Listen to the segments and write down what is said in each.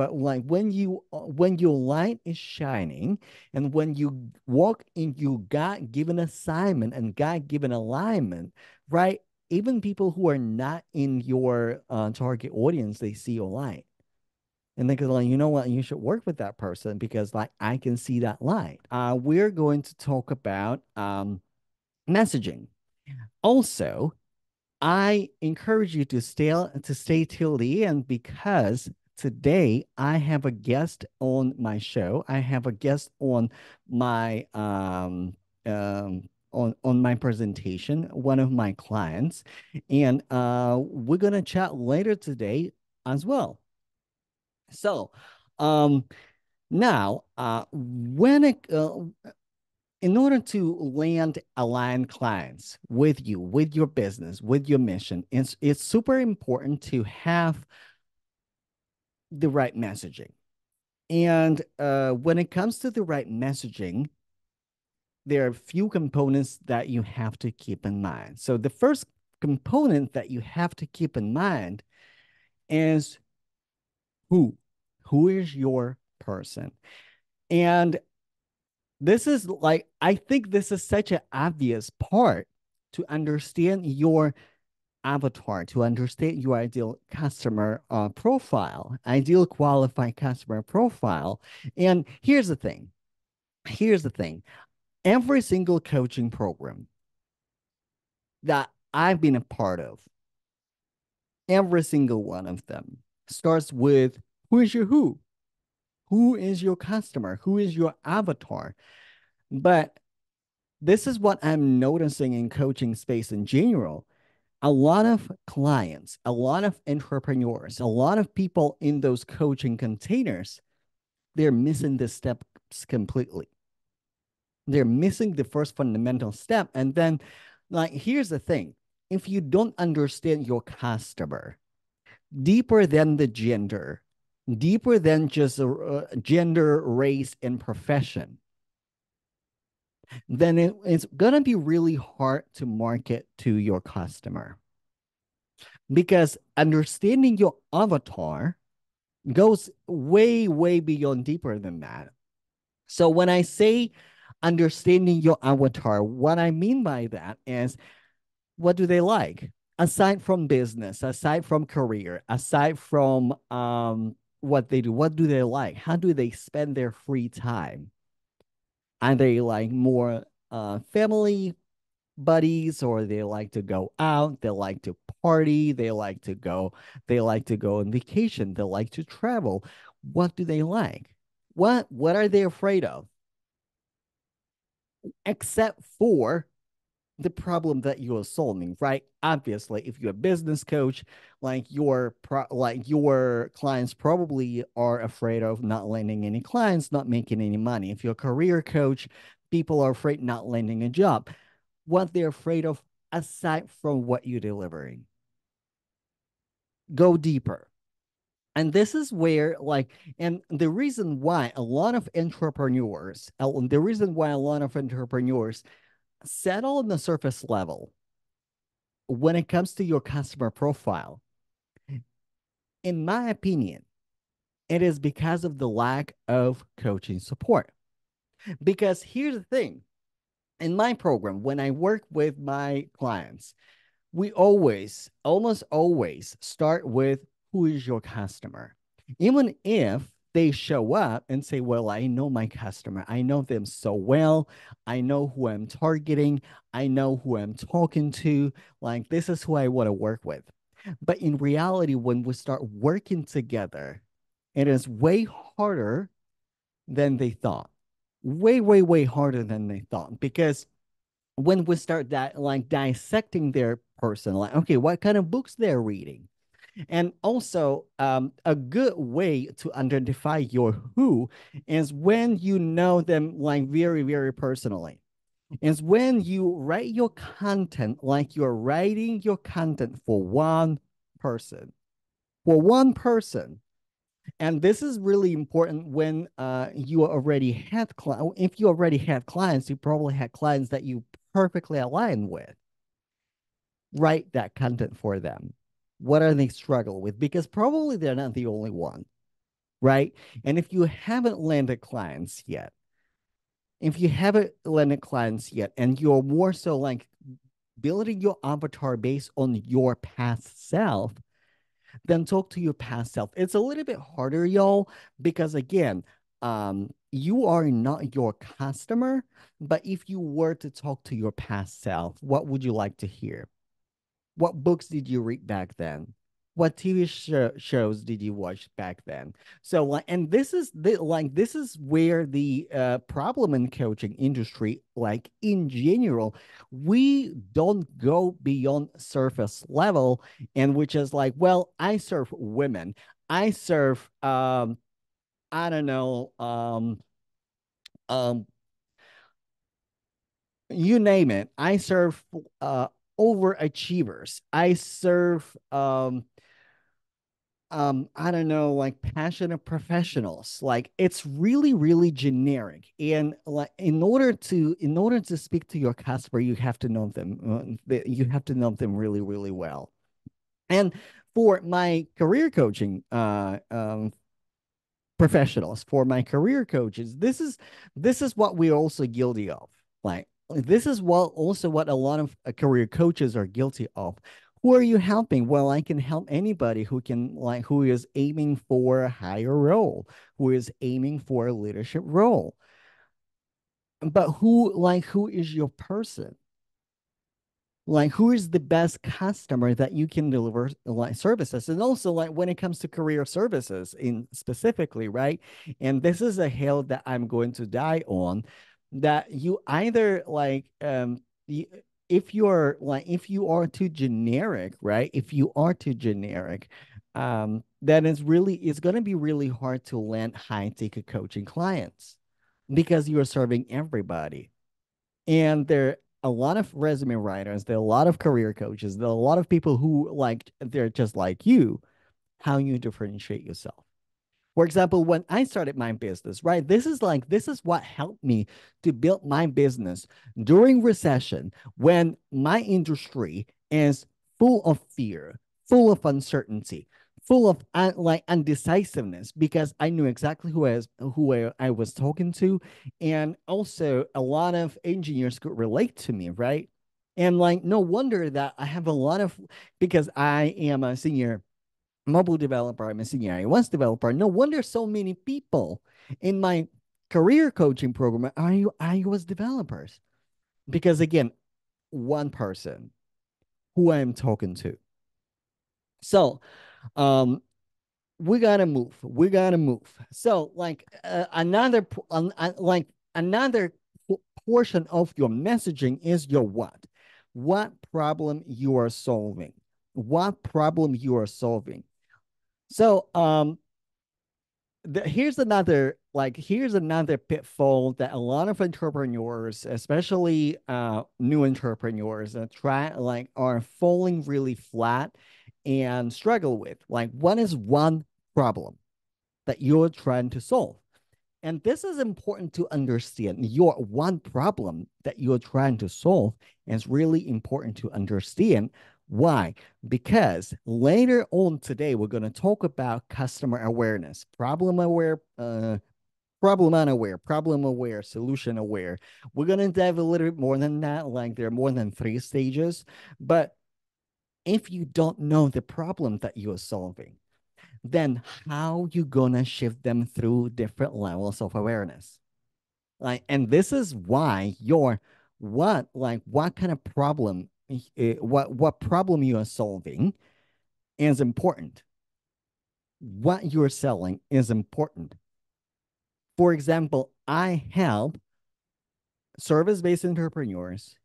but like when your light is shining and when you walk in your God-given assignment and God-given alignment, right? Even people who are not in your target audience, they see your light. And they go like, you know what? You should work with that person because like I can see that light. We're going to talk about messaging. Also, I encourage you to stay till the end because today I have a guest on my show. I have a guest on my presentation, one of my clients, and we're gonna chat later today as well. So now in order to land aligned clients with you, with your business, with your mission, it's super important to have the right messaging. And when it comes to the right messaging, there are a few components that you have to keep in mind. So the first component that you have to keep in mind is who. Who is your person? And this is like, I think this is such an obvious part to understand your avatar, to understand your ideal customer profile, ideal qualified customer profile. And here's the thing. Every single coaching program that I've been a part of, every single one of them starts with who is your who? Who is your customer? Who is your avatar? But this is what I'm noticing in coaching space in general. A lot of clients, a lot of entrepreneurs, a lot of people in those coaching containers, they're missing the steps completely. They're missing the first fundamental step. And then, like, here's the thing. If you don't understand your customer, deeper than the gender, deeper than just gender, race, and profession, then it's going to be really hard to market to your customer. Because understanding your avatar goes way, way beyond deeper than that. So when I say understanding your avatar, what I mean by that is what do they like? Aside from business, aside from career, aside from what they do, what do they like? How do they spend their free time? Are they like more family buddies, or they like to go out, they like to party, they like to go on vacation, they like to travel? What do they like? What are they afraid of? Except for the problem that you are solving, right? Obviously, if you're a business coach, like your clients probably are afraid of not landing any clients, not making any money. If you're a career coach, people are afraid not landing a job. What they're afraid of, aside from what you're delivering, go deeper. And this is where, like, and the reason why a lot of entrepreneurs, settle on the surface level when it comes to your customer profile, in my opinion, it is because of the lack of coaching support. Because here's the thing, in my program, when I work with my clients, we always, almost always start with who is your customer? Even if they show up and say, well, I know my customer. I know them so well. I know who I'm targeting. I know who I'm talking to. Like, this is who I want to work with. But in reality, when we start working together, it is way harder than they thought. Way, way, way harder than they thought. Because when we start that, like, dissecting their person, like, okay, what kind of books they're reading? And also, a good way to identify your who is when you know them, like, very, very personally. It's when you write your content, like you're writing your content for one person. And this is really important when if you already had clients, you probably had clients that you perfectly align with. Write that content for them. What are they struggling with? Because probably they're not the only one. right? And if you haven't landed clients yet, and you're more so like building your avatar based on your past self, then talk to your past self. It's a little bit harder, y'all, because again, you are not your customer, but if you were to talk to your past self, what would you like to hear? What books did you read back then? What TV shows did you watch back then? So, like, and this is the, like, this is where the problem in coaching industry, like in general, we don't go beyond surface level, and which is like, well, I serve women, I serve, I don't know, you name it, I serve overachievers, I serve, I don't know, like passionate professionals. Like it's really, really generic. And like in order to speak to your customer, you have to know them. You have to know them really, really well. And for my career coaching professionals, for my career coaches, this is what we're also guilty of. Like this is what a lot of career coaches are guilty of. Who are you helping? Well, I can help anybody who is aiming for a higher role, who is aiming for a leadership role. But who is your person? Like, who is the best customer that you can deliver like services? And also, like, when it comes to career services in specifically, right? And this is a hill that I'm going to die on, that you either like, if you are too generic, right? If you are too generic, then it's going to be really hard to land high-ticket coaching clients because you are serving everybody. And there are a lot of resume writers, there are a lot of career coaches, there are a lot of people who like, they're just like you. How you differentiate yourself. For example, when I started my business, right, this is what helped me to build my business during recession, when my industry is full of fear, full of uncertainty, full of undecisiveness, because I knew exactly who I was talking to. And also a lot of engineers could relate to me, right? And like, no wonder that I have a lot of, because I am a senior mobile developer, I'm a senior iOS developer. No wonder so many people in my career coaching program are iOS developers. Because again, one person who I'm talking to. So we gotta move. So like another portion of your messaging is your what problem you are solving. What problem you are solving. So here's another pitfall that a lot of entrepreneurs, especially new entrepreneurs, are falling really flat and struggle with. Like, what is one problem that you're trying to solve? And this is important to understand. Your one problem that you're trying to solve is really important to understand. Why? Because later on today, we're going to talk about customer awareness, problem aware, solution aware. We're going to dive a little bit more than that. Like there are more than 3 stages. But if you don't know the problem that you're solving, then how you going to shift them through different levels of awareness? Like, and this is why your what problem you are solving is important. What you're selling is important. For example, I help service-based entrepreneurs,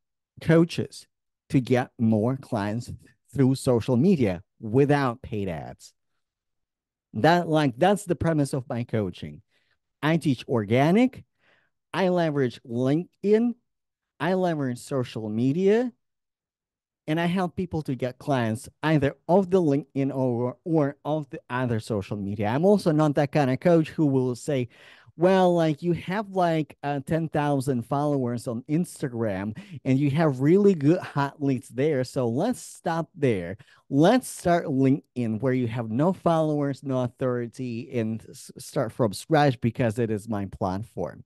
coaches, to get more clients through social media without paid ads. That's the premise of my coaching. I teach organic. I leverage LinkedIn. I leverage social media. And I help people to get clients either off the LinkedIn or off the other social media. I'm also not that kind of coach who will say, well, like you have like 10,000 followers on Instagram and you have really good hot leads there. So let's stop there. Let's start LinkedIn where you have no followers, no authority, and start from scratch because it is my platform.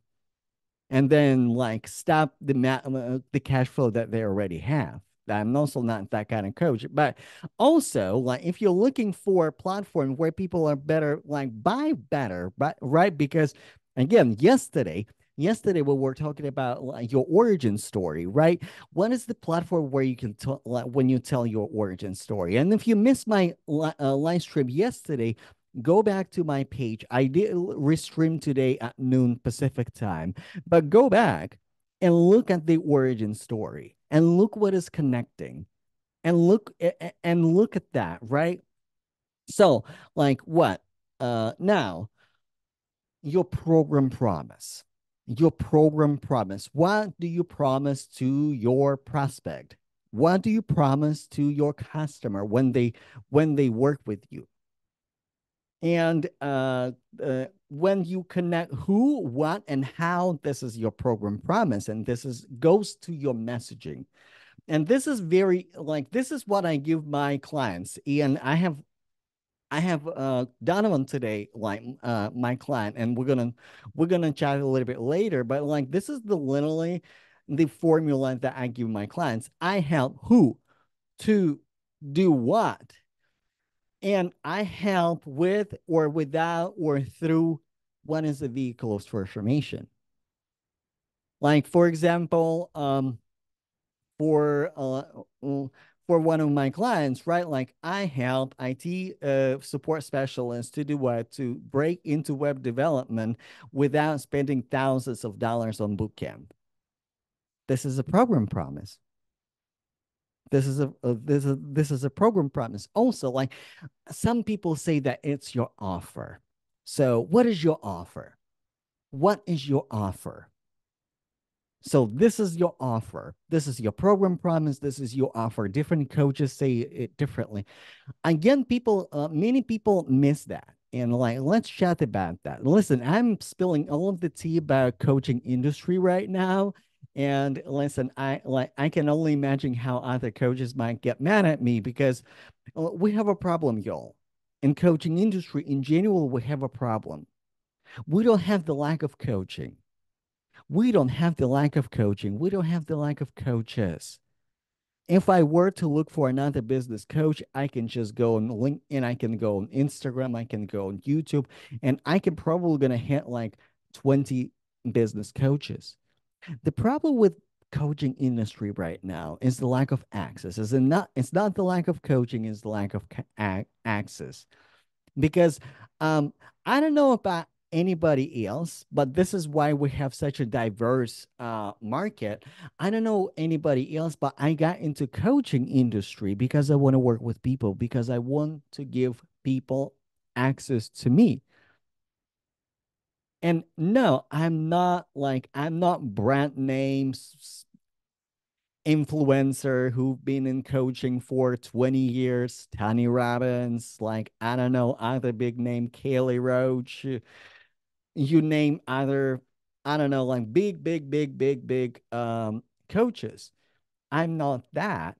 And then like stop the cash flow that they already have. I'm also not that kind of coach, but also like if you're looking for a platform where people are better, like buy better, right? Because again, yesterday we were talking about like your origin story, right? What is the platform where you can talk like, when you tell your origin story? And if you missed my live stream yesterday, go back to my page. I did restream today at noon Pacific time, but go back and look at the origin story. And look what is connecting, and look at that, right? So, like what? Now, your program promise. What do you promise to your prospect? What do you promise to your customer when they work with you? And when you connect who, what, and how, this is your program promise, and this is goes to your messaging. And this is very like this is what I give my clients. And I have Donovan today, like my client, and we're gonna chat a little bit later. But like this is literally the formula that I give my clients. I help who to do what. And I help with or without or through what is the vehicle of transformation. Like, for example, for one of my clients, right? Like I help IT support specialists to do what? To break into web development without spending thousands of dollars on bootcamp. This is a program promise. This is a program promise. Also, like some people say that it's your offer. So what is your offer? What is your offer? So this is your offer. This is your program promise. This is your offer. Different coaches say it differently. Again, many people miss that. And like, let's chat about that. Listen, I'm spilling all of the tea about coaching industry right now. And listen, I can only imagine how other coaches might get mad at me because we have a problem, y'all. In coaching industry, in general, we have a problem. We don't have the lack of coaching. We don't have the lack of coaching. We don't have the lack of coaches. If I were to look for another business coach, I can just go on LinkedIn, I can go on Instagram, I can go on YouTube, and I can probably gonna hit like 20 business coaches. The problem with coaching industry right now is the lack of access. It's not the lack of coaching, it's the lack of access. Because I don't know about anybody else, but this is why we have such a diverse market. I don't know anybody else, but I got into coaching industry because I want to work with people, because I want to give people access to me. And no, I'm not brand names influencer who've been in coaching for 20 years, Tony Robbins, like, I don't know, other big name, Kaylee Roach, you name other, I don't know, like big coaches. I'm not that,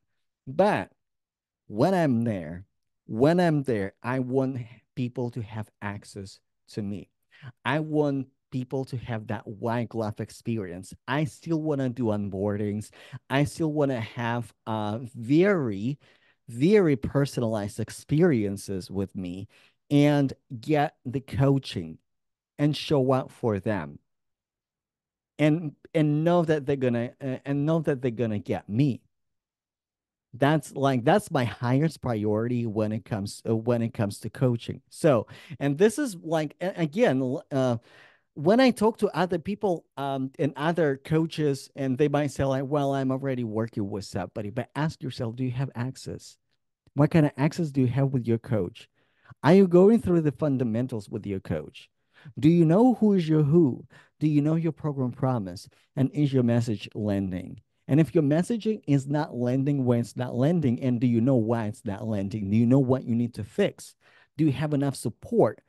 but when I'm there, I want people to have access to me. I want people to have that white glove experience. I still want to do onboardings. I still want to have very, very personalized experiences with me and get the coaching and show up for them and know that they're gonna get me. That's my highest priority when it comes to coaching. So, and this is like, again, when I talk to other people and other coaches, and they might say like, well, I'm already working with somebody, but ask yourself, do you have access? What kind of access do you have with your coach? Are you going through the fundamentals with your coach? Do you know who is your who? Do you know your program promise? And is your message landing? And if your messaging is not landing when it's not landing, and do you know why it's not landing? Do you know what you need to fix? Do you have enough support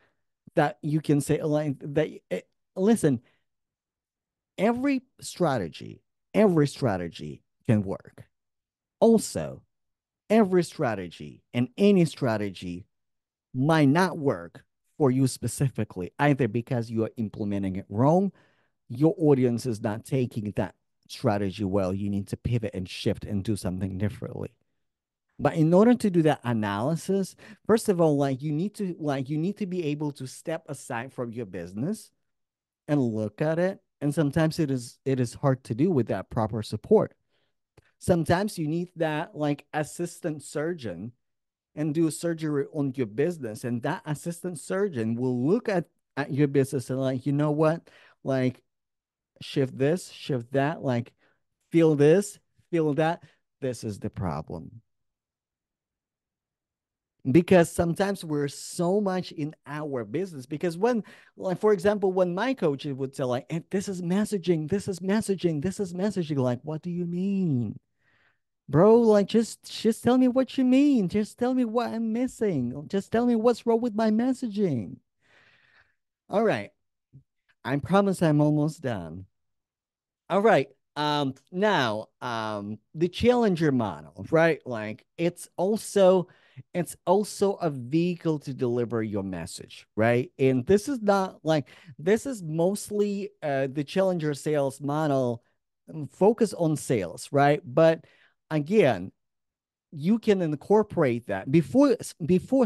that you can say, like, that listen, every strategy can work. Also, every strategy and any strategy might not work for you specifically, either because you are implementing it wrong, your audience is not taking that strategy well, you need to pivot and shift and do something differently. But in order to do that analysis, first of all, you need to be able to step aside from your business and look at it. And sometimes it is hard to do with that proper support. Sometimes you need that assistant surgeon and do surgery on your business. And that assistant surgeon will look at your business and you know what? Shift this, shift that, feel this, feel that. This is the problem. Because sometimes we're so much in our business. Because when, for example, when my coach would say, this is messaging, this is messaging, this is messaging. What do you mean? Bro, just tell me what you mean. Just tell me what I'm missing. Just tell me what's wrong with my messaging. All right. I promise I'm almost done. All right. Now, the Challenger model, right? It's also a vehicle to deliver your message, right? And this is not this is mostly the Challenger sales model focus on sales, right? But again, you can incorporate that before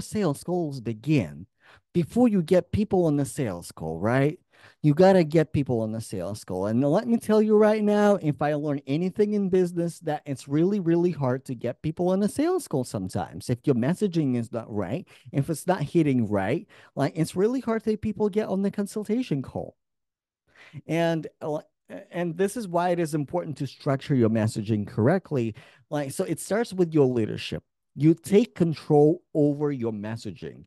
sales calls begin, before you get people on the sales call, right? You got to get people on the sales call. And let me tell you right now, if I learn anything in business, that it's really, really hard to get people on a sales call sometimes. If your messaging is not right, if it's not hitting right, it's really hard to people get on the consultation call. And this is why it is important to structure your messaging correctly. So it starts with your leadership. You take control over your messaging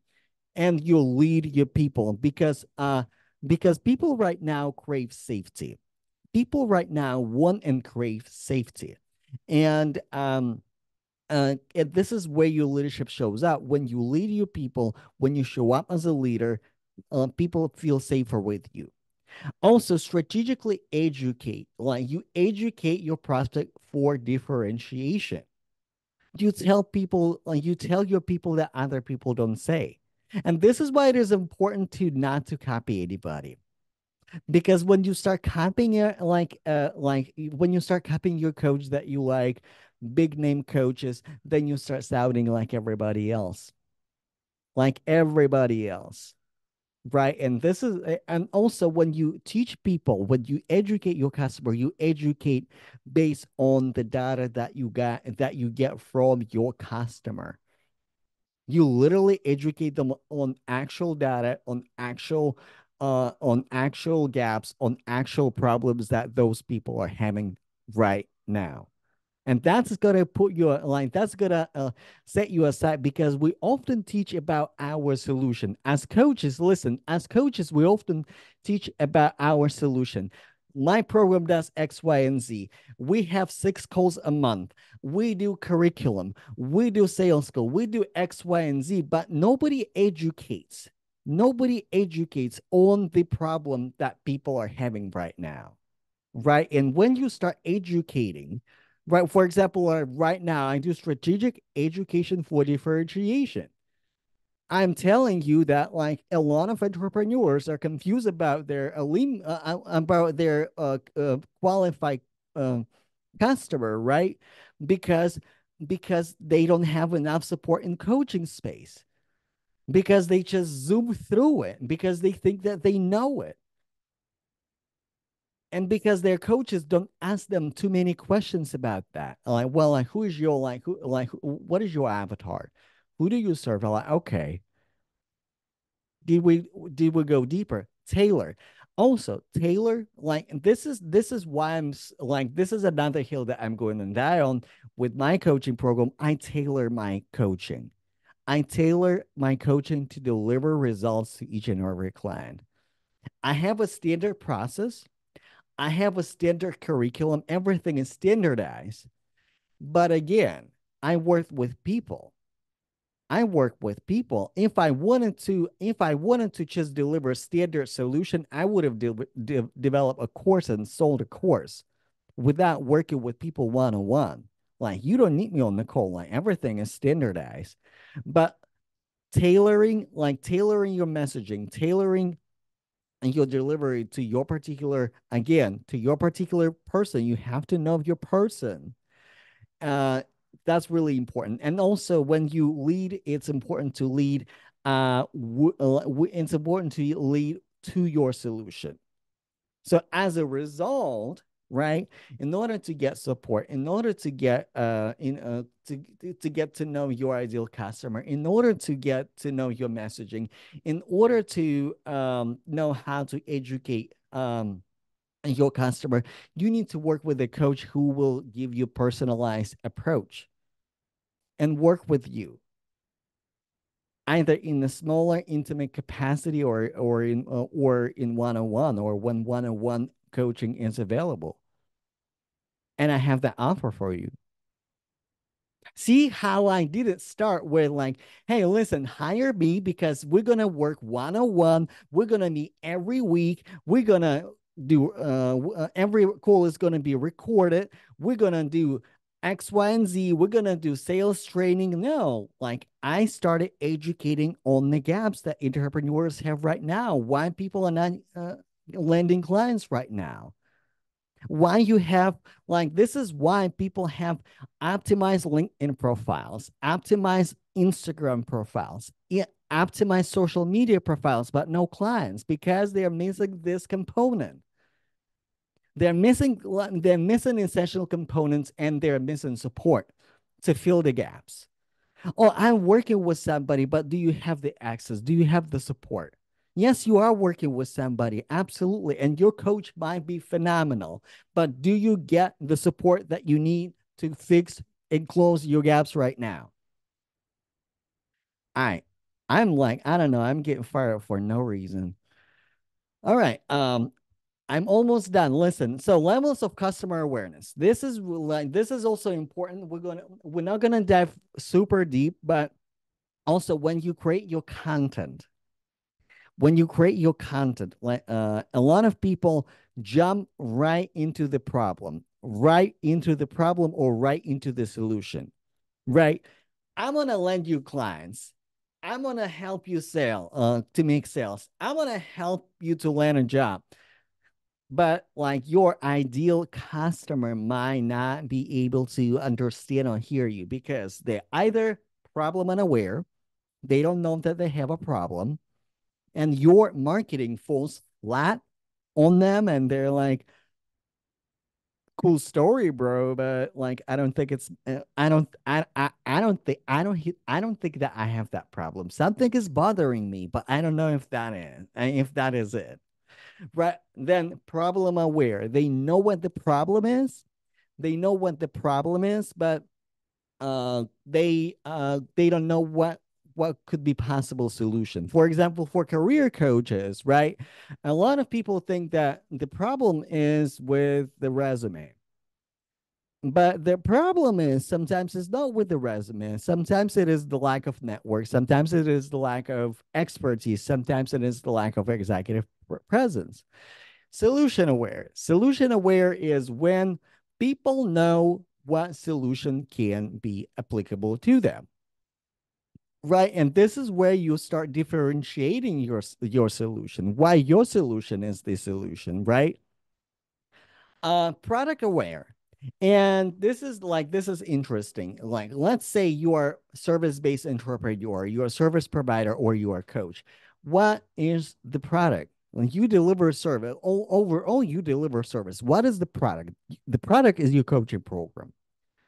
and you lead your people because people right now crave safety. People right now want and crave safety. And this is where your leadership shows up. When you lead your people, when you show up as a leader, people feel safer with you. Also, strategically educate. You educate your prospect for differentiation. You tell people, you tell your people that other people don't say. And this is why it is important to not to copy anybody, because when you start copying it, when you start copying your coach that you like, big name coaches, then you start sounding like everybody else, right? And also when you teach people, when you educate your customer, you educate based on the data that you get from your customer. You literally educate them on actual data, on actual gaps, on actual problems that those people are having right now. And that's gonna put you that's gonna set you aside, because we often teach about our solution. As coaches, listen, we often teach about our solution. My program does X, Y, and Z. We have 6 calls a month. We do curriculum. We do sales call. We do X, Y, and Z, but nobody educates. Nobody educates on the problem that people are having right now, right? And when you start educating, right, for example, right now, I do strategic education for differentiation. I'm telling you that a lot of entrepreneurs are confused about their qualified customer, right? Because they don't have enough support in coaching space, because they just zoom through it, because they think that they know it. And because their coaches don't ask them too many questions about that. Who is your, what is your avatar? Who do you serve? Okay. Did we go deeper? Taylor. Also, Taylor, this is why I'm this is another hill that I'm going to die on with my coaching program. I tailor my coaching. I tailor my coaching to deliver results to each and every client. I have a standard process. I have a standard curriculum. Everything is standardized. But again, I work with people. I work with people. If I wanted to just deliver a standard solution, I would have developed a course and sold a course without working with people one-on-one. Like, you don't need me on the call. Like, everything is standardized. But tailoring your messaging, tailoring your delivery to your particular, again, to your particular person. You have to know your person. That's really important. And also, when you lead, it's important to lead. It's important to lead to your solution. So as a result, right, in order to get support, in order to get to get to know your ideal customer, in order to get to know your messaging, in order to know how to educate your customer, you need to work with a coach who will give you a personalized approach and work with you either in a smaller, intimate capacity or in one-on-one, or when one-on-one coaching is available. And I have that offer for you. See how I didn't start with like, hey, listen, hire me because we're going to work one-on-one. We're going to meet every week. We're going to do every call is going to be recorded. We're going to do X, Y, and Z. We're going to do sales training. No, like, I started educating on the gaps that entrepreneurs have right now, why people are not landing clients right now, why you have, like, this is why people have optimized LinkedIn profiles, optimized Instagram profiles, optimize social media profiles, but no clients, because they are missing this component. They're missing essential components, and they're missing support to fill the gaps. Oh, I'm working with somebody, but do you have the access? Do you have the support? Yes, you are working with somebody, absolutely, and your coach might be phenomenal, but do you get the support that you need to fix and close your gaps right now? All right. I'm like, I don't know, I'm getting fired up for no reason. All right. I'm almost done. Listen, so levels of customer awareness. This is also important. We're not gonna dive super deep, but also when you create your content, a lot of people jump right into the problem or right into the solution, right? I'm gonna lend you clients. I'm going to help you make sales. I'm going to help you to land a job. But like, your ideal customer might not be able to understand or hear you because they're either problem unaware, they don't know that they have a problem, and your marketing falls flat on them, and they're like, cool story, bro, but like, I don't think that I have that problem. Something is bothering me, but I don't know if that is it. Right? Then problem aware. They know what the problem is. But they don't know what could be possible solution. For example, for career coaches, right? A lot of people think that the problem is with the resume. But the problem is sometimes it's not with the resume. Sometimes it is the lack of network. Sometimes it is the lack of expertise. Sometimes it is the lack of executive presence. Solution aware. Solution aware is when people know what solution can be applicable to them. Right, and this is where you start differentiating your solution, why your solution is the solution, right? Product aware, and this is interesting. Like, let's say you are service-based entrepreneur, you're a service provider, or you are a coach. What is the product? When you deliver service, overall you deliver service. What is the product? The product is your coaching program.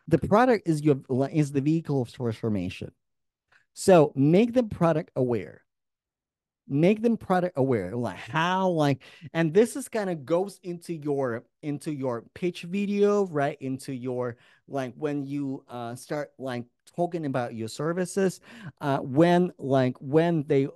The product is the vehicle of transformation. So make them product aware. Like how, and this is kind of goes into your into your pitch video, right? Into your, like, when you start like talking about your services, when they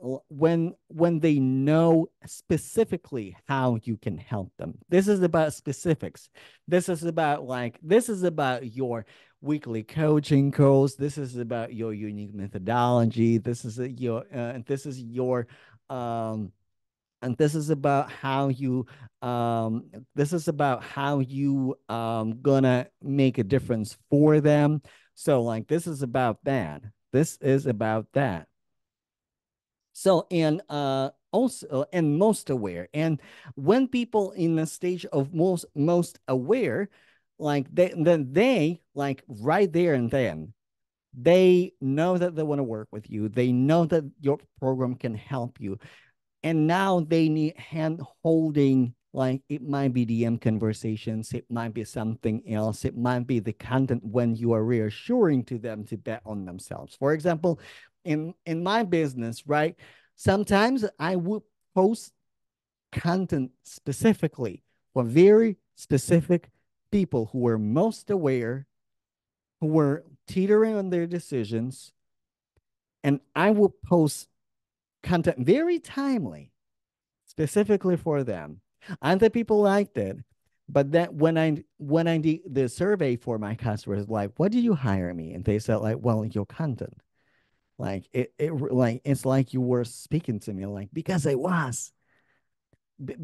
know specifically how you can help them. This is about specifics. This is about like, this is about your weekly coaching calls. This is about your unique methodology. This is your, and this is about how you, gonna make a difference for them. So like, this is about that. This is about that. So, and also, and most aware. And when people in the stage of most aware, like they like right there and then, they know that they want to work with you. They know that your program can help you. And now they need hand-holding, like it might be DM conversations, it might be something else, it might be the content when you are reassuring to them to bet on themselves. For example, in my business, right, sometimes I would post content specifically for very specific people who were most aware, who were teetering on their decisions, and I would post content very timely, specifically for them. And the people liked it. But then when I did the survey for my customers, like, what did you hire me? And they said, like, well, your content. Like it's like you were speaking to me, like, because I was.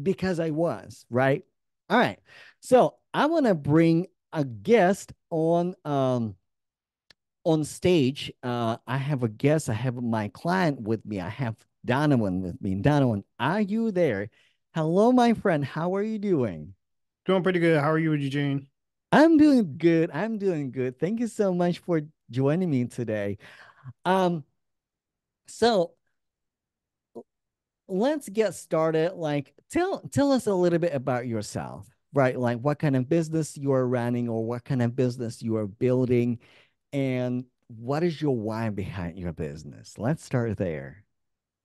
Because I was, right? All right. So I want to bring a guest on stage. I have a guest. I have my client with me. I have Donovan with me. Donovan, are you there? Hello, my friend. How are you doing? Doing pretty good. How are you, Eugene? I'm doing good. I'm doing good. Thank you so much for joining me today. So let's get started. Like, tell us a little bit about yourself, right? Like, what kind of business you are running, or what kind of business you are building, and what is your why behind your business? Let's start there.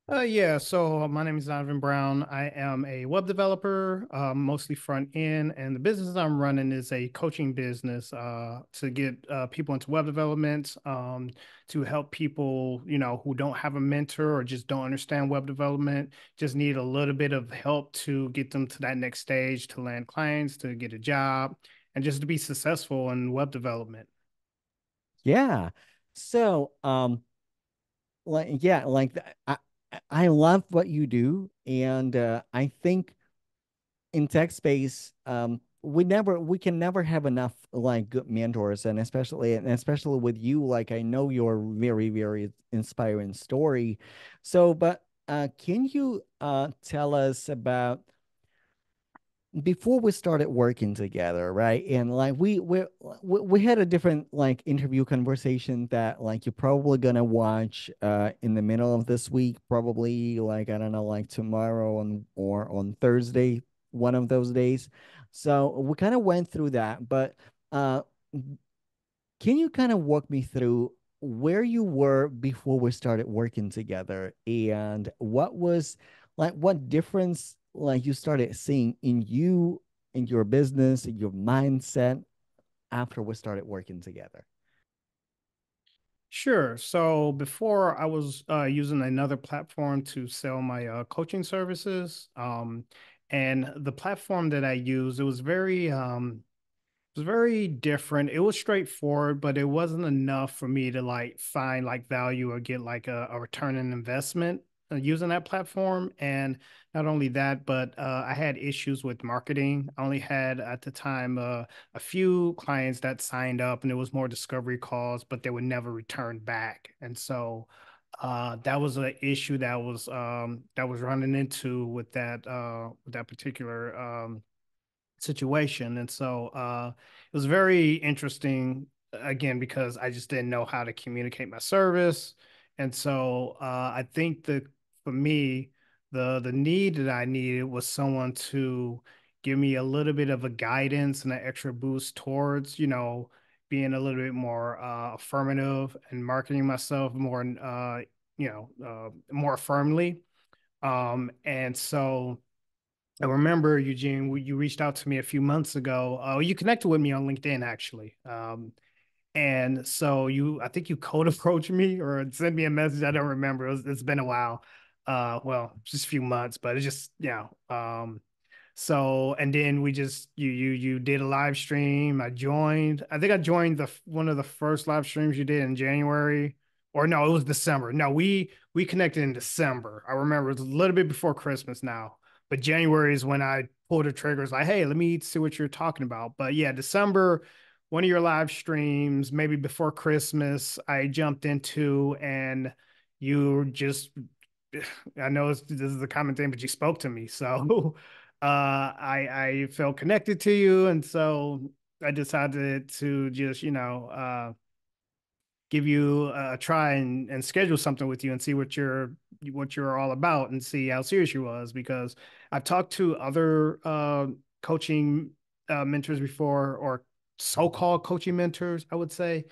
Yeah, so my name is Ivan Brown. I am a web developer, mostly front end, and the business I'm running is a coaching business to get people into web development, to help people, you know, who don't have a mentor or just don't understand web development, just need a little bit of help to get them to that next stage, to land clients, to get a job, and just to be successful in web development. Yeah. So, I love what you do. And I think in tech space, we can never have enough like good mentors, and especially with you, like, I know your very, very inspiring story. So, but can you tell us about, before we started working together, right? And like we had a different like interview conversation that like you're probably gonna watch in the middle of this week, probably, like, I don't know, like tomorrow or on Thursday, one of those days. So we kind of went through that, but can you kind of walk me through where you were before we started working together, and what was like, what difference like you started seeing in you, in your business, in your mindset after we started working together? Sure. So before, I was using another platform to sell my coaching services. And the platform that I used, it was very different. It was straightforward, but it wasn't enough for me to like find like value or get like a return on investment using that platform. And not only that, but I had issues with marketing. I only had at the time a few clients that signed up, and it was more discovery calls, but they would never return back. And so that was an issue that was running into with that particular situation. And so it was very interesting, again, because I just didn't know how to communicate my service. And so I think that for me, the need that I needed was someone to give me a little bit of a guidance and an extra boost towards, you know, being a little bit more affirmative and marketing myself more, more firmly. And so I remember, Eugene, you reached out to me a few months ago. You connected with me on LinkedIn, actually. And so I think you cold approached me or sent me a message. I don't remember. It's been a while. Well, just a few months, but it's just, yeah. So, and then we just, you did a live stream. I joined one of the first live streams you did in January, or no, it was December. No, we connected in December. I remember it was a little bit before Christmas now, but January is when I pulled the trigger. It's like, hey, let me see what you're talking about. But yeah, December, one of your live streams, maybe before Christmas, I jumped into, and you just, I know this is a common thing, but you spoke to me. So I felt connected to you. And so I decided to just, give you a try and schedule something with you and see what you're all about and see how serious you was, because I've talked to other coaching mentors before, or so-called coaching mentors, I would say,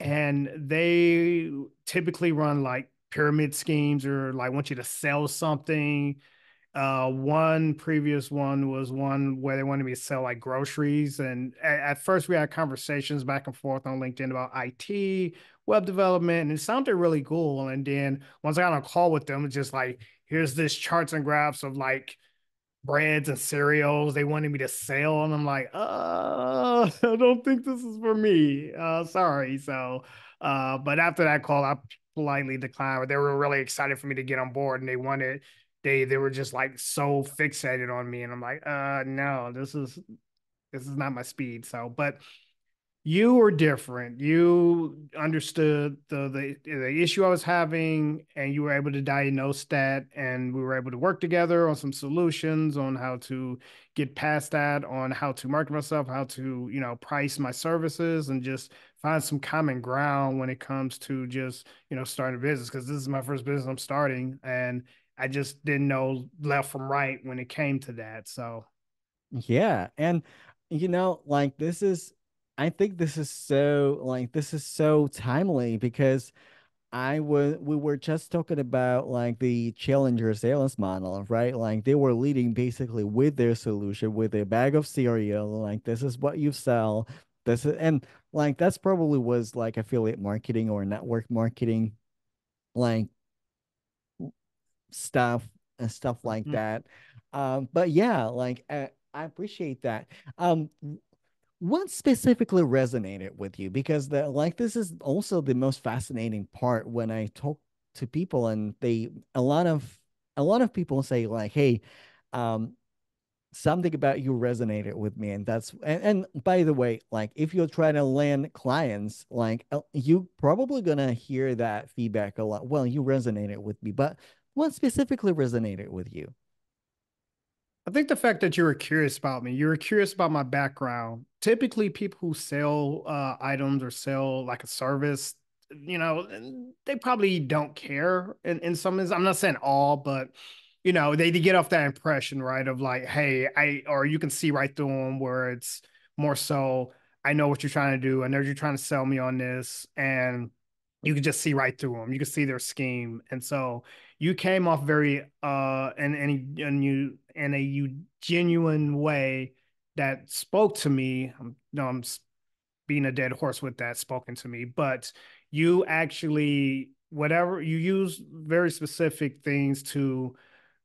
and they typically run like pyramid schemes or like want you to sell something. One previous one was one where they wanted me to sell like groceries. And at first we had conversations back and forth on LinkedIn about IT, web development, and it sounded really cool. And then once I got on a call with them, it's just like, here's this charts and graphs of like breads and cereals they wanted me to sell. And I'm like, I don't think this is for me. Sorry. So, but after that call, I politely declined, but they were really excited for me to get on board, and they were just like so fixated on me, and I'm like, no, this is not my speed. So, but you were different. You understood the issue I was having, and you were able to diagnose that, and we were able to work together on some solutions on how to get past that, on how to market myself, how to, price my services, and just find some common ground when it comes to just, starting a business, because this is my first business I'm starting, and I just didn't know left from right when it came to that. So, yeah. And, like this is so timely, because we were just talking about like the Challenger sales model, right? Like they were leading basically with their solution, with a bag of cereal, like this is what you sell. And like, that's probably was like affiliate marketing or network marketing, like stuff and stuff like that. But yeah, like I appreciate that. What specifically resonated with you? Because this is also the most fascinating part when I talk to people, and a lot of people say like, hey, something about you resonated with me. And that's, and by the way, like if you're trying to land clients, like you probably gonna hear that feedback a lot. Well, you resonated with me, but what specifically resonated with you? I think the fact that you were curious about me, you were curious about my background. Typically people who sell items or sell like a service, they probably don't care in some instances. I'm not saying all, but they get off that impression, right? Of like, hey, or you can see right through them, where it's more so, I know what you're trying to do. I know you're trying to sell me on this. And you can just see right through them. You can see their scheme. And so you came off very, in a genuine way that spoke to me. I'm being a dead horse with that spoken to me, but you actually, you use very specific things to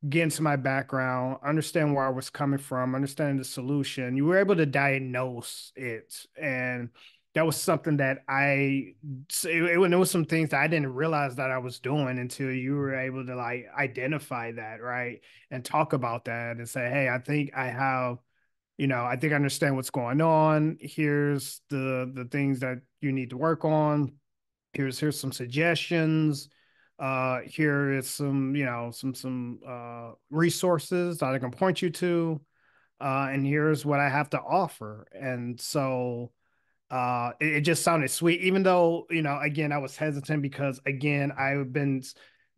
get into my background, understand where I was coming from, understand the solution. You were able to diagnose it. And that was something that it was some things that I didn't realize that I was doing until you were able to like identify that, right? And talk about that and say, hey, I think I have, I think I understand what's going on. Here's the things that you need to work on. Here's some suggestions. Here is some, some resources that I can point you to. And here's what I have to offer. And so, it just sounded sweet, even though, again, I was hesitant because, again, I've been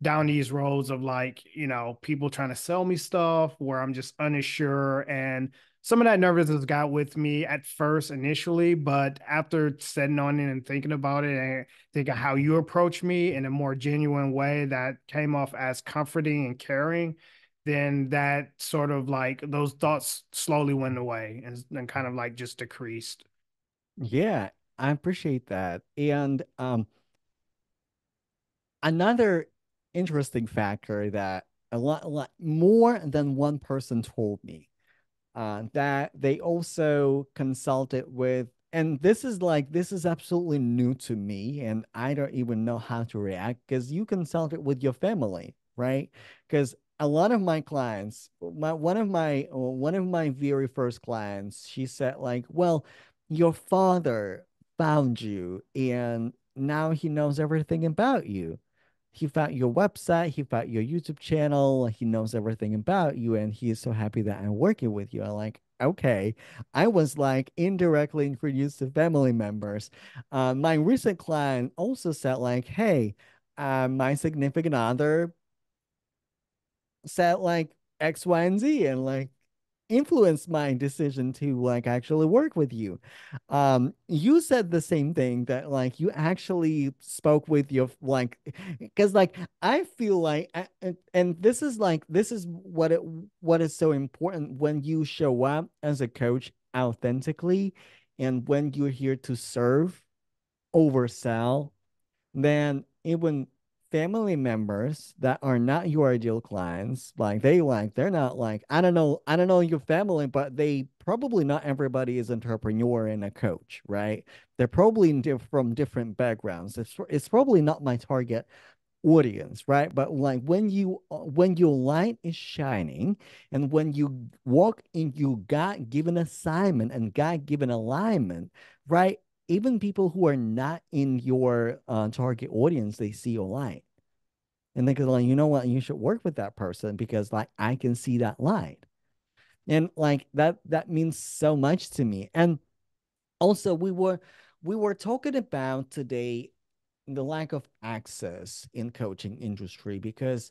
down these roads of like, people trying to sell me stuff where I'm just unsure. And some of that nervousness got with me at first initially, but after sitting on it and thinking about it and thinking how you approached me in a more genuine way that came off as comforting and caring, then that sort of like those thoughts slowly went away and kind of like just decreased. Yeah, I appreciate that. And another interesting factor that a lot more than one person told me that they also consulted with, and this is absolutely new to me, and I don't even know how to react, because you consulted with your family, right? Because a lot of my clients, one of my very first clients, she said like, well, your father found you and now he knows everything about you. He found your website, he found your YouTube channel, he knows everything about you, and he is so happy that I'm working with you. I'm like, okay. I was like indirectly introduced to family members. My recent client also said like, hey, my significant other said like X, Y, and Z, and like influenced my decision to like actually work with you. You said the same thing, that like you actually spoke with your like, because like I feel like and this is what is so important when you show up as a coach authentically, and when you're here to serve, oversell, then even family members that are not your ideal clients, like they're not like, I don't know your family, but they probably, not everybody is an entrepreneur and a coach, right? They're probably from different backgrounds. It's probably not my target audience, right? But like when your light is shining, and when you walk in your God-given assignment and God-given alignment, right? Even people who are not in your target audience, they see your light. And they go like, you know what? You should work with that person, because like I can see that light. And like that means so much to me. And also we were talking about today the lack of access in coaching industry, because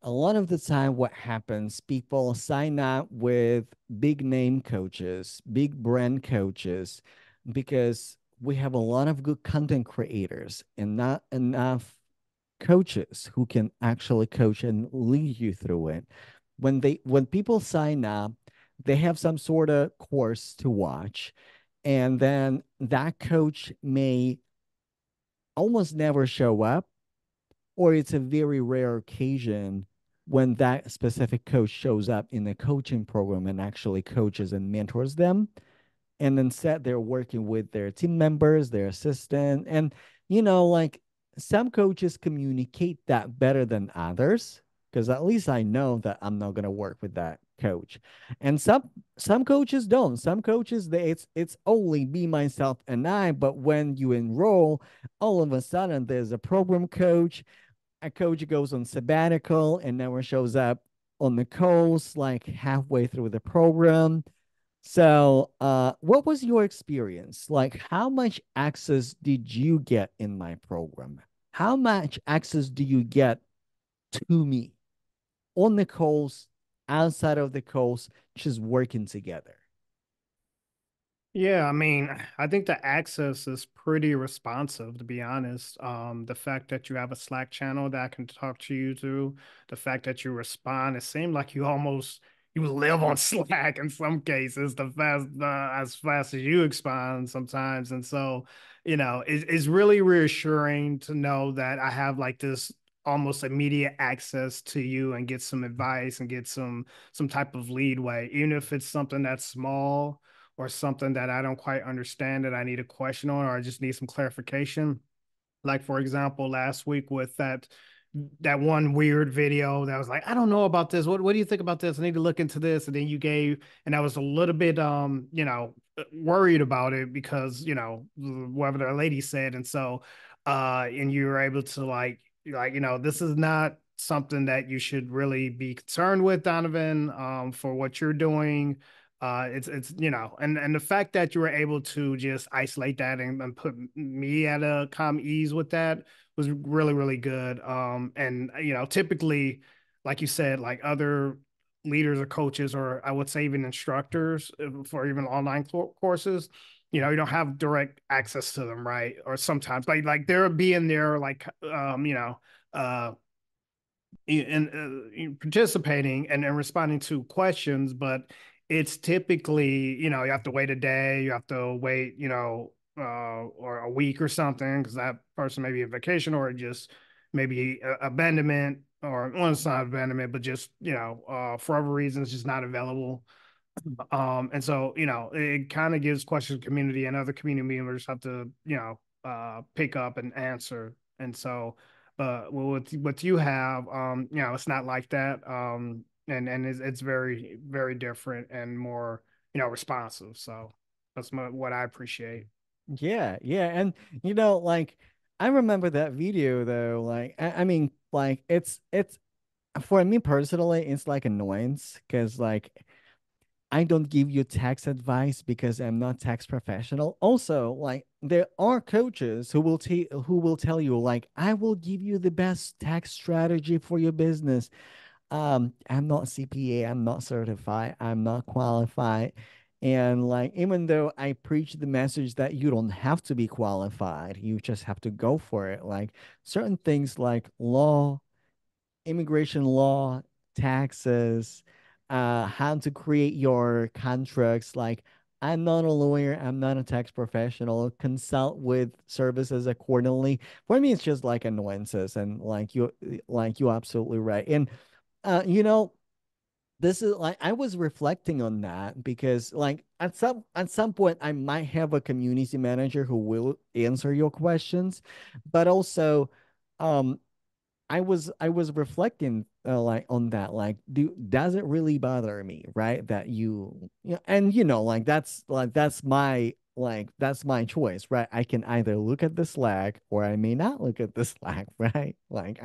a lot of the time what happens, people sign up with big name coaches, big brand coaches, because we have a lot of good content creators and not enough coaches who can actually coach and lead you through it. When people sign up, they have some sort of course to watch, and then that coach may almost never show up, or it's a very rare occasion when that specific coach shows up in a coaching program and actually coaches and mentors them. And instead, they're working with their team members, their assistant. And, you know, like some coaches communicate that better than others, because at least I know that I'm not going to work with that coach. And some coaches don't. Some coaches, it's only me, myself, and I. But when you enroll, all of a sudden, there's a program coach. A coach goes on sabbatical and never shows up on the course, like halfway through the program. So what was your experience? Like, how much access did you get in my program? How much access do you get to me on the calls, outside of the calls, just working together? Yeah, I mean, I think the access is pretty responsive, to be honest. The fact that you have a Slack channel that I can talk to you through, the fact that you respond, it seemed like you almost... you live on Slack in some cases, as fast as you expand sometimes. And so, you know, it's really reassuring to know that I have like this almost immediate access to you and get some advice and get some type of leadway, even if it's something that's small or something that I don't quite understand that I need a question on, or I just need some clarification. Like, for example, last week with that one weird video that was like, I don't know about this. What do you think about this? I need to look into this. And then you gave, and I was a little bit, you know, worried about it because, you know, whatever the lady said. And so, and you were able to like, you know, this is not something that you should really be concerned with, Donovan, for what you're doing. It's, you know, and the fact that you were able to just isolate that and put me at a calm ease with that was really, really good. And, you know, typically, like you said, like other leaders or coaches, or I would say even instructors for even online courses, you know, you don't have direct access to them, right? Or sometimes like they're being there, like, you know, participating and responding to questions, but it's typically, you know, you have to wait a day, you have to wait, you know, or a week or something, because that person may be on vacation or just maybe abandonment, or well, it's not abandonment, but just, you know, for other reasons, just not available. And so, you know, it kind of gives questions to community, and other community members have to, you know, pick up and answer. And so, well, with what you have, you know, it's not like that. And it's very, very different and more, you know, responsive. So that's what I appreciate. Yeah. Yeah. And, you know, like, I remember that video though. Like, I mean, like it's for me personally, it's like annoyance, because like, I don't give you tax advice because I'm not tax professional. Also, like, there are coaches who will tell you, like, I will give you the best tax strategy for your business. I'm not CPA, I'm not certified, I'm not qualified. And like, even though I preach the message that you don't have to be qualified, you just have to go for it. Like certain things like law, immigration law, taxes, how to create your contracts. Like, I'm not a lawyer, I'm not a tax professional. Consult with services accordingly. For me, it's just like annoyances, and like you're absolutely right. And you know, this is like, I was reflecting on that, because like at some point I might have a community manager who will answer your questions, but also I was reflecting like on that, like, does it really bother me, right? That you know, and you know, like that's my choice, right? I can either look at the Slack or I may not look at the Slack, right? Like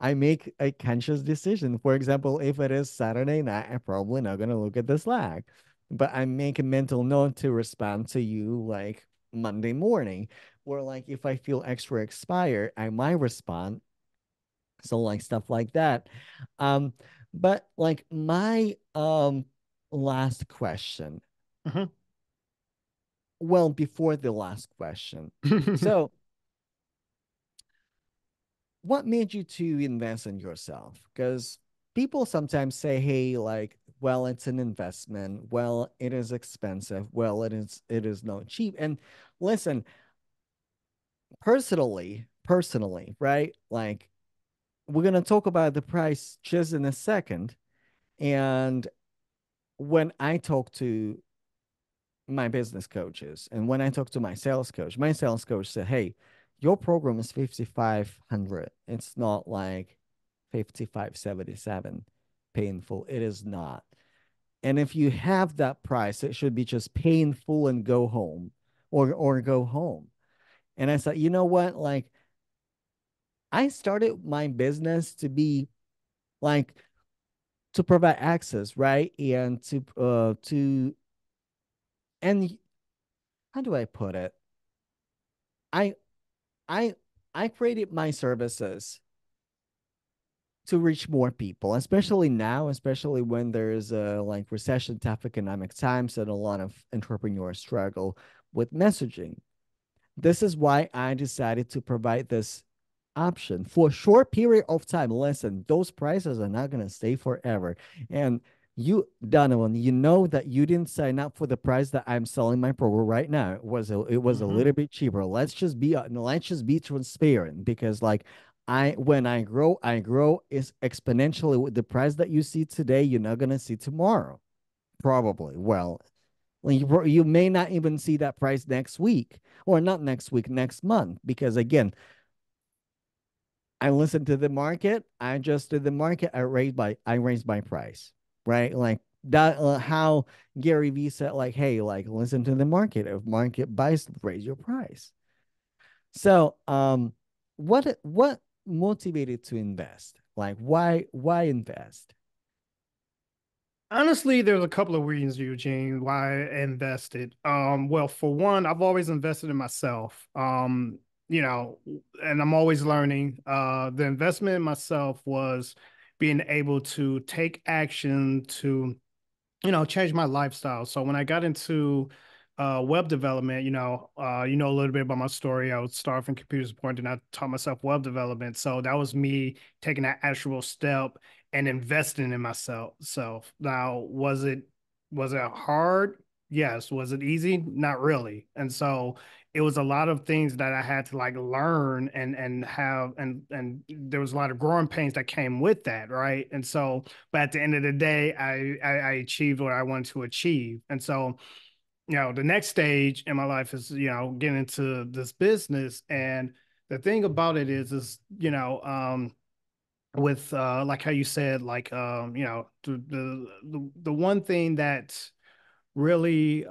I make a conscious decision. For example, if it is Saturday night, I'm probably not gonna look at the Slack, but I make a mental note to respond to you like Monday morning, or like if I feel extra expired, I might respond. So like stuff like that. But like my last question. Well, before the last question. So what made you to invest in yourself? Because people sometimes say, hey, like, well, it's an investment. Well, it is expensive. Well, it is not cheap. And listen, personally, right? Like, we're going to talk about the price just in a second. And when I talk to my business coaches and when I talk to my sales coach said, hey, your program is $5,500. It's not like $5,577 painful. It is not. And if you have that price, it should be just painful and go home, or go home. And I said, you know what? Like, I started my business to be like, to provide access, right? And and how do I put it? I created my services to reach more people, especially now, especially when there is a like recession, tough economic times, and a lot of entrepreneurs struggle with messaging. This is why I decided to provide this option for a short period of time. Listen, those prices are not going to stay forever. And you, Donovan, you know that you didn't sign up for the price that I'm selling my program right now. It was a little bit cheaper. Let's just be transparent, because like when I grow is exponentially. With the price that you see today, you're not going to see tomorrow, probably. Well, you may not even see that price next week, or not next week, next month, because again, I listened to the market. I adjusted the market. I raised my price, right? Like that. How Gary Vee said, like, hey, like, listen to the market. If market buys, raise your price. So, what motivated to invest? Like, why invest? Honestly, there's a couple of reasons, Eugene, why I invested. Well, for one, I've always invested in myself. You know, and I'm always learning. The investment in myself was being able to take action to, you know, change my lifestyle. So when I got into web development, you know a little bit about my story. I was started from computer support and I taught myself web development. So that was me taking that actual step and investing in myself. So now, was it hard? Yes. Was it easy? Not really. And so it was a lot of things that I had to like learn and there was a lot of growing pains that came with that. Right. And so, but at the end of the day, I achieved what I wanted to achieve. And so, you know, the next stage in my life is, you know, getting into this business. And the thing about it is, you know, with, like how you said, like, you know, the one thing that's really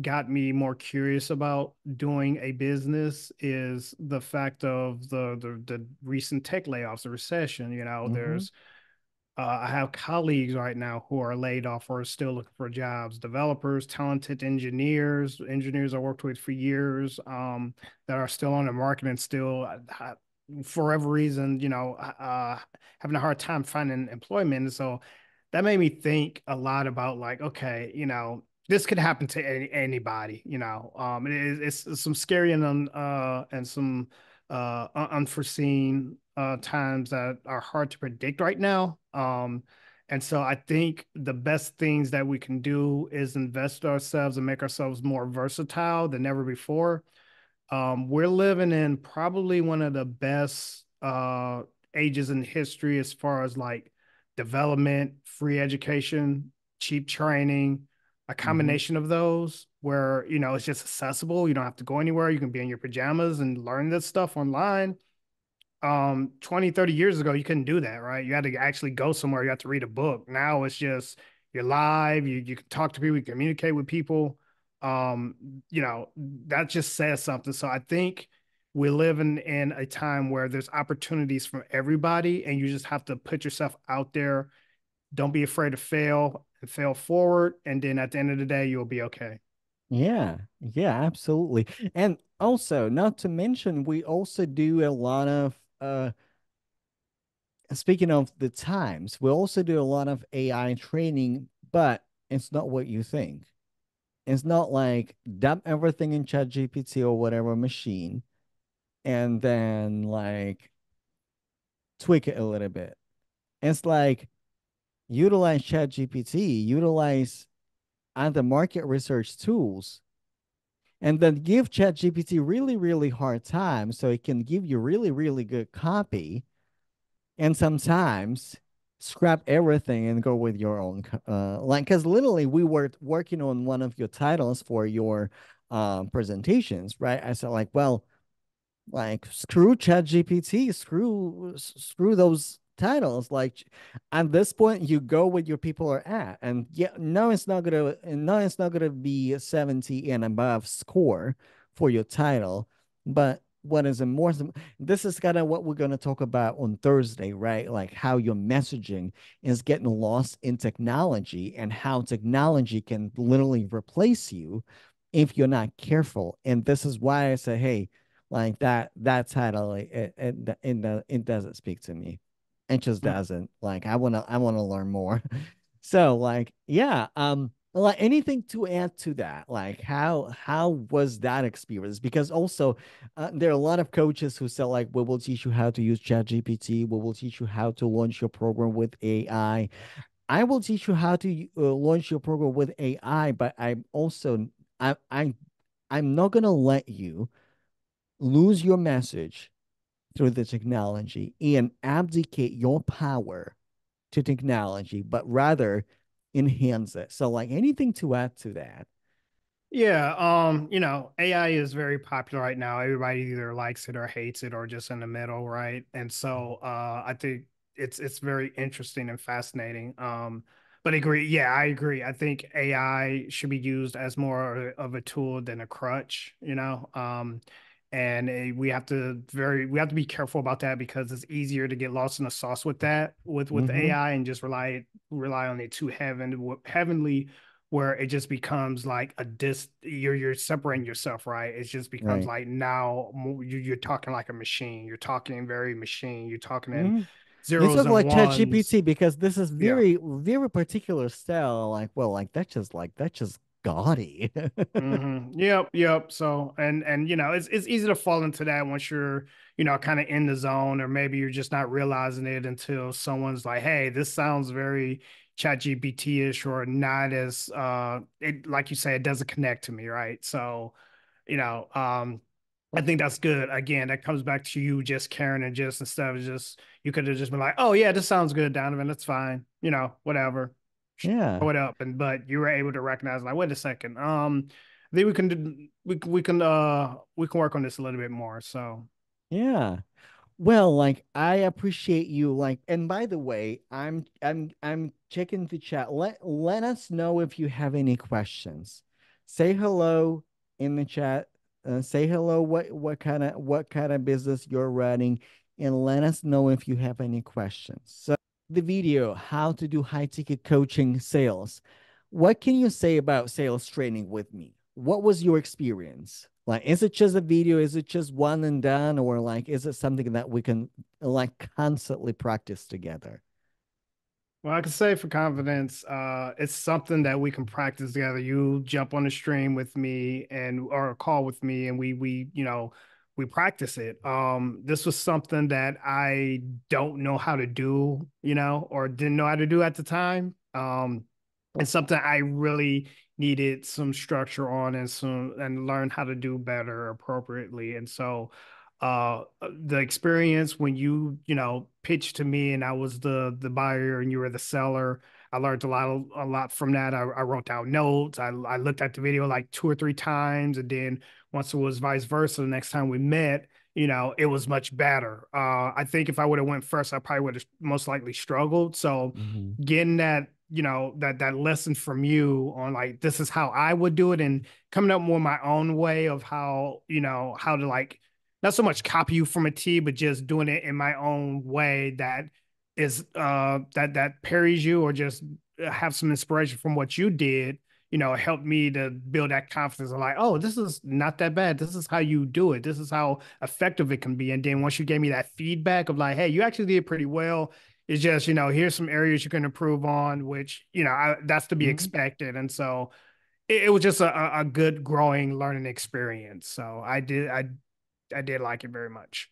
got me more curious about doing a business is the fact of the recent tech layoffs, the recession. You know, there's I have colleagues right now who are laid off or are still looking for jobs, developers, talented engineers I worked with for years that are still on the market and still for whatever reason, you know, having a hard time finding employment. And so that made me think a lot about like, okay, you know, this could happen to anybody, you know, it's some scary and some unforeseen times that are hard to predict right now. And so I think the best things that we can do is invest ourselves and make ourselves more versatile than ever before. We're living in probably one of the best ages in history as far as like development, free education, cheap training, a combination of those where, you know, it's just accessible. You don't have to go anywhere. You can be in your pajamas and learn this stuff online. 20, 30 years ago, you couldn't do that, right? You had to actually go somewhere. You had to read a book. Now it's just, you're live. You can talk to people, you communicate with people. You know, that just says something. So I think we're living in a time where there's opportunities from everybody and you just have to put yourself out there. Don't be afraid to fail and fail forward. And then at the end of the day, you'll be okay. Yeah. Yeah, absolutely. And also, not to mention, we also do a lot of, speaking of the times, we also do a lot of AI training, but it's not what you think. It's not like dump everything in ChatGPT or whatever machine and then like tweak it a little bit. It's like utilize ChatGPT, utilize other market research tools, and then give ChatGPT really, really hard time so it can give you really, really good copy, and sometimes scrap everything and go with your own. Like, because literally we were working on one of your titles for your presentations, right? I said like, well, like screw ChatGPT, screw those titles. Like at this point, you go where your people are at, and yeah, no, it's not gonna be a 70 and above score for your title. But what is important? This is kind of what we're gonna talk about on Thursday, right? Like how your messaging is getting lost in technology, and how technology can literally replace you if you're not careful. And this is why I say, hey, like that title, it doesn't speak to me. It just doesn't. Like I wanna learn more. So like, yeah. Like anything to add to that? Like how was that experience? Because also there are a lot of coaches who say like, we will teach you how to use ChatGPT. We will teach you how to launch your program with AI. I will teach you how to launch your program with AI, but I'm also, I'm not gonna let you lose your message through the technology and abdicate your power to technology, but rather enhance it. So like anything to add to that? Yeah. You know, AI is very popular right now. Everybody either likes it or hates it or just in the middle. Right. And so, I think it's very interesting and fascinating. But agree. Yeah, I agree. I think AI should be used as more of a tool than a crutch, you know? And we have to be careful about that because it's easier to get lost in the sauce with that, with AI, and just rely on it too heavenly, where it just becomes like you're separating yourself, right? It just becomes like now you're talking like a machine. You're talking very machine. You're talking in zeros and ones. It's like ChatGPT because this is very, very particular style. Like, well, like that's just gaudy. Mm-hmm. Yep. So, and you know, it's easy to fall into that once you're, you know, kind of in the zone, or maybe you're just not realizing it until someone's like, hey, this sounds very ChatGPT-ish, or not as, it, like you say, it doesn't connect to me, right? So, you know, I think that's good. Again, that comes back to you just caring and just instead of just, you could have just been like, oh yeah, this sounds good, Donovan, that's fine, you know, whatever. Yeah. Throw it up. And, but you were able to recognize, like, wait a second, I think we can work on this a little bit more. So. Yeah. Well, like, I appreciate you. Like, and by the way, I'm checking the chat. Let us know if you have any questions. Say hello in the chat. Say hello. What kind of business you're running, and let us know if you have any questions. So the video, how to do high ticket coaching sales. What can you say about sales training with me? What was your experience? Like, is it just a video? Is it just one and done? Or like, is it something that we can like constantly practice together? Well, I can say for confidence, it's something that we can practice together. You jump on a stream with me or a call with me, and we practice it. This was something that I don't know how to do, you know, or didn't know how to do at the time. It's something I really needed some structure on and learn how to do better appropriately. And so the experience when you pitched to me and I was the buyer and you were the seller, I learned a lot from that. I wrote down notes. I looked at the video like 2 or 3 times. And then once it was vice versa, the next time we met, you know, it was much better. I think if I would have went first, I probably would have most likely struggled. So getting that, you know, that lesson from you on like, this is how I would do it, and coming up with my own way of how, you know, how to like, not so much copy you from a T, but just doing it in my own way that is, that parries you or just have some inspiration from what you did, you know, helped me to build that confidence of like, oh, this is not that bad. This is how you do it. This is how effective it can be. And then once you gave me that feedback of like, hey, you actually did pretty well. It's just, you know, here's some areas you can improve on, which, you know, that's to be expected. And so it was just a good growing learning experience. So I did like it very much.